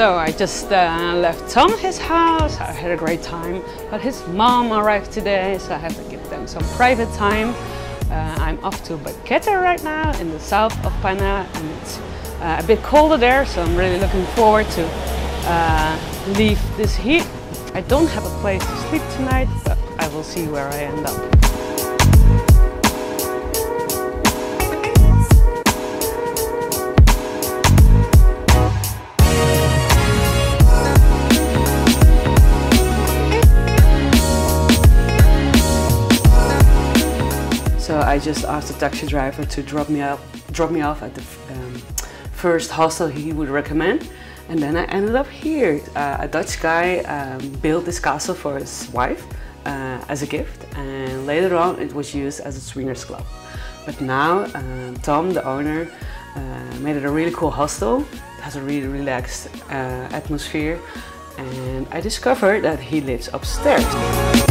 So I just left Tom his house. I had a great time, but his mom arrived today, so I have to give them some private time. I'm off to Boquete right now in the south of Panama, and it's a bit colder there, so I'm really looking forward to leave this heat. I don't have a place to sleep tonight, but I will see where I end up. So I just asked the taxi driver to drop me off at the first hostel he would recommend, and then I ended up here. A Dutch guy built this castle for his wife as a gift, and later on it was used as a swingers club. But now Tom, the owner, made it a really cool hostel. It has a really relaxed atmosphere, and I discovered that he lives upstairs.